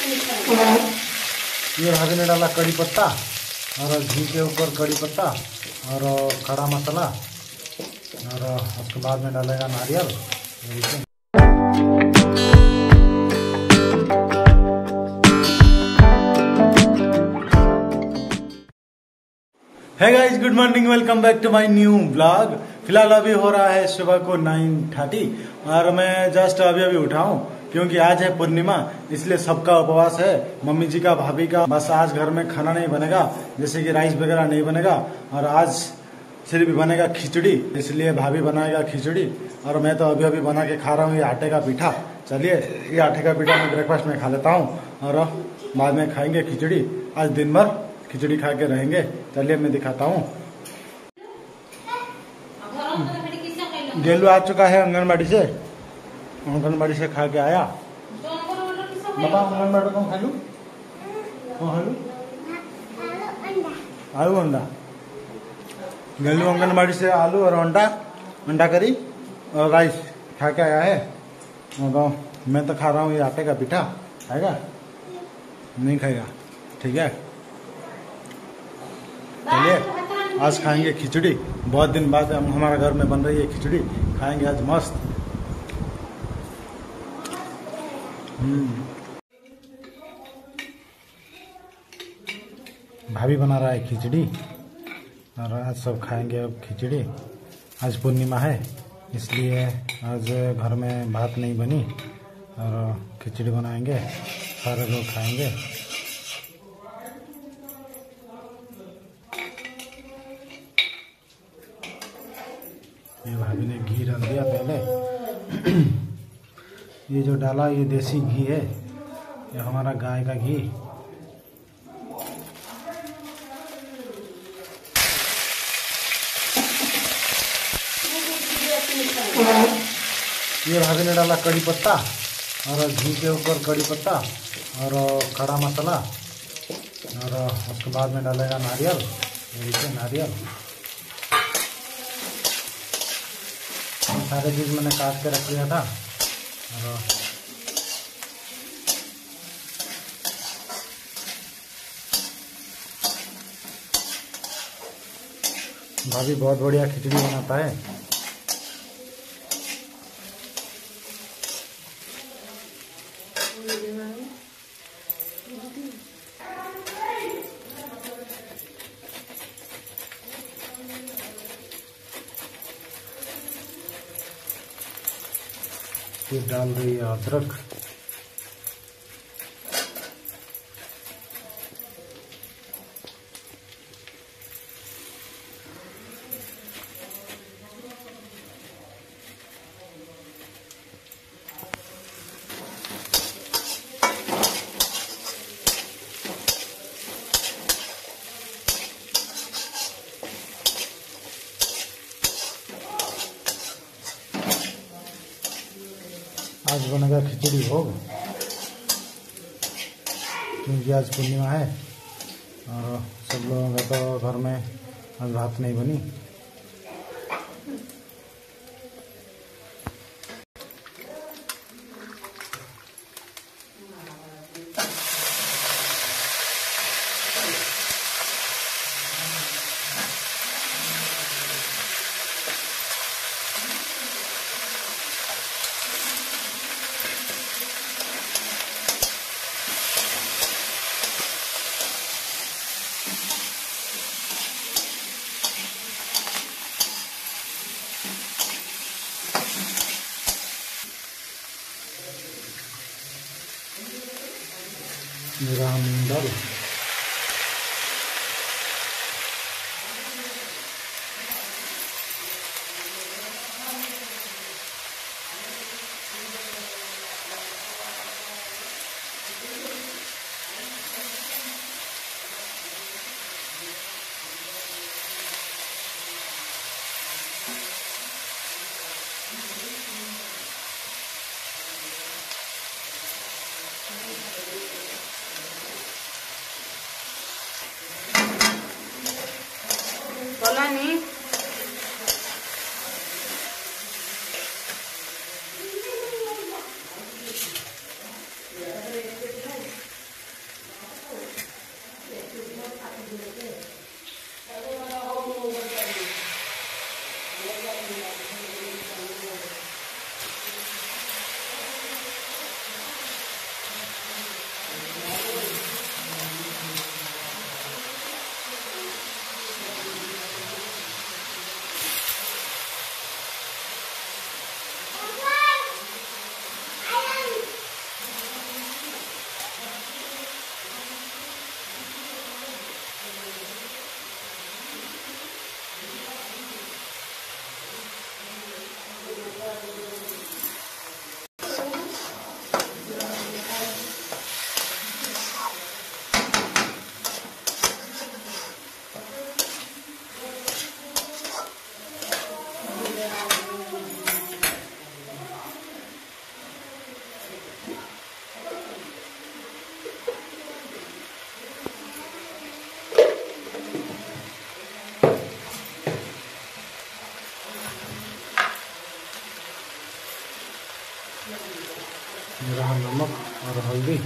ये हमने डाला कड़ी पत्ता और घी के ऊपर कड़ी पत्ता और खड़ा मसाला और उसके बाद में डालेगा नारियल। Hey guys, good morning, welcome back to my new blog. फिलहाल अभी हो रहा है सुबह को 9:30 और मैं जस्ट अभी उठा हूँ क्योंकि आज है पूर्णिमा, इसलिए सबका उपवास है, मम्मी जी का, भाभी का। बस आज घर में खाना नहीं बनेगा, जैसे कि राइस वगैरह नहीं बनेगा और आज सिर्फ बनेगा खिचड़ी, इसलिए भाभी बनाएगा खिचड़ी और मैं तो अभी बना के खा रहा हूँ ये आटे का पीठा। चलिए ये आटे का पीठा मैं ब्रेकफास्ट में खा लेता हूँ और बाद में खाएंगे खिचड़ी। आज दिन भर खिचड़ी खा के रहेंगे। चलिए मैं दिखाता हूँ। गेलू आ चुका है आंगनबाड़ी से, खा के आया। बताओ आंगनबाड़ी को खालू आलू अंडा। गेलू आंगनबाड़ी से आलू और अंडा करी और राइस खा के आया है। मैं तो खा रहा हूँ ये आटे का पिठा। खाएगा नहीं खाएगा? ठीक है, चलिए आज खाएंगे खिचड़ी। बहुत दिन बाद हमारे घर में बन रही है खिचड़ी, खाएंगे आज मस्त। भाभी बना रहा है खिचड़ी और आज सब खाएंगे अब खिचड़ी। आज पूर्णिमा है इसलिए आज घर में भात नहीं बनी और खिचड़ी बनाएंगे, सारे लोग खाएंगे। ये भाभी ने घी डाल दिया पहले। ये जो डाला ये देसी घी है, ये हमारा गाय का घी। ये भाभी ने डाला कड़ी पत्ता और घी के ऊपर कड़ी पत्ता और खड़ा मसाला और उसके बाद में डालेगा नारियल। देखिए नारियल सारे चीज मैंने काट के रख लिया था और भाभी बहुत बढ़िया खिचड़ी बनाता है। ये डाल रही है अदरक। आज बनेगा खिचड़ी भोग क्योंकि आज पूर्णिमा है और सब लोगों का तो घर में आज भात नहीं बनी। रामदाल रहा नमक और हल्दी।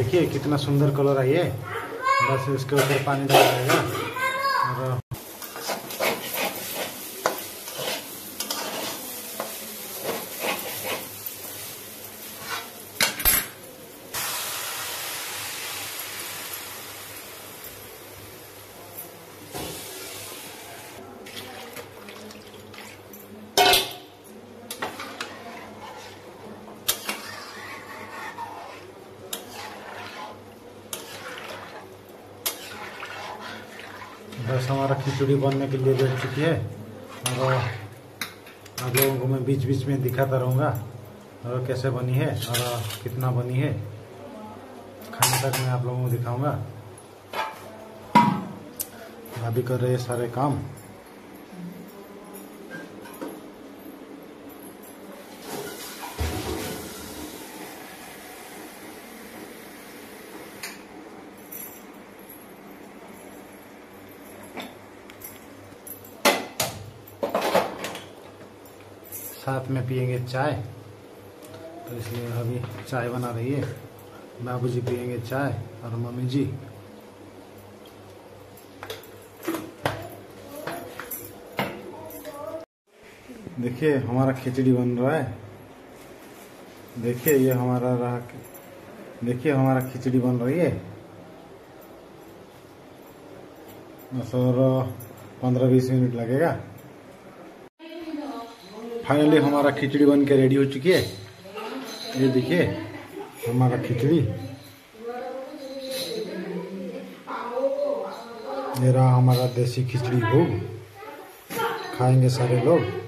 देखिए कितना सुंदर कलर आई है। बस इसके ऊपर पानी डाला जाएगा और बस हमारा खिचड़ी बनने के लिए बैठ चुकी है। और आप लोगों को मैं बीच बीच में दिखाता रहूँगा और कैसे बनी है और कितना बनी है, खाने तक मैं आप लोगों को दिखाऊंगा। भाभी कर रहे सारे काम। साथ में पियेंगे चाय, तो इसलिए अभी चाय बना रही है। बाबूजी पियेंगे चाय और मम्मी जी। देखिए हमारा खिचड़ी बन रहा है। देखिए ये हमारा रहा। देखिए हमारा खिचड़ी बन रही है। और 15-20 मिनट लगेगा। फाइनली हमारा खिचड़ी बन के रेडी हो चुकी है। ये देखिए हमारा खिचड़ी। ये रहा हमारा देसी खिचड़ी भोग। खाएंगे सारे लोग।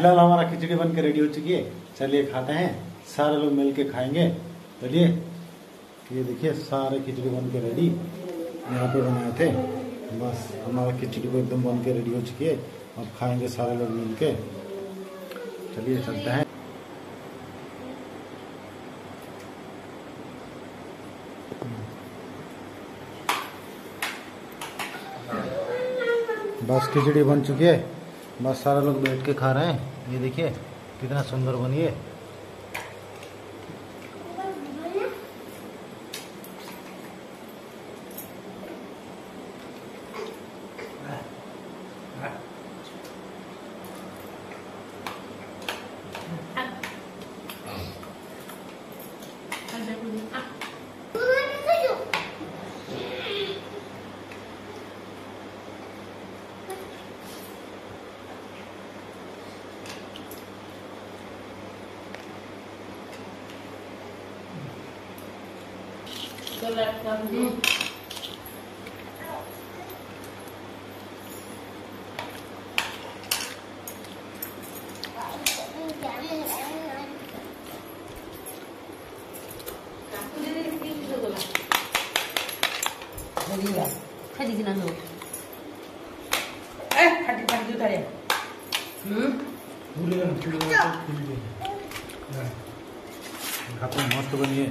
फिलहाल हमारा खिचड़ी बन के रेडी हो चुकी है। चलिए खाते हैं, सारे लोग मिल के खाएंगे। चलिए ये देखिए सारे खिचड़ी बन के रेडी। यहाँ पे बनाए थे। बस हमारा खिचड़ी को एकदम बन के रेडी हो चुकी है। अब खाएंगे सारे लोग मिल के। चलिए चलते हैं। बस खिचड़ी बन चुकी है। बस सारा लोग बैठ के खा रहे हैं। ये देखिए कितना सुंदर बनी है। तो लगता है मस्त बनिए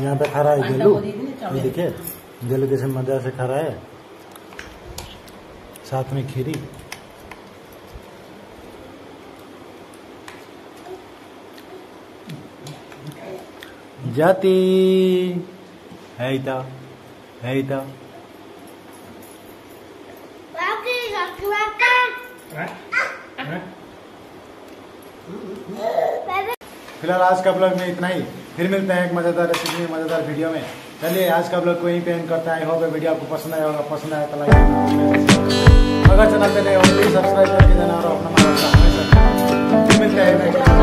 यहाँ पे खा रहा है गेलू, ये देखिए गेलू कैसे मजा से खा रहा है, साथ में खीरी। जाती है इता है इता फिलहाल आज का ब्लॉग में इतना ही, फिर मिलते हैं एक मज़ेदार रेसिपी में मज़ेदार वीडियो में। चलिए आज का ब्लॉग को यहीं पे एंड करते हैं। आई होप वीडियो आपको पसंद आया होगा, पसंद आया तो लाइक, अगर चैनल पे नए हो प्लीज सब्सक्राइब करके देना और अपना मत भूलना। फिर मिलते हैं।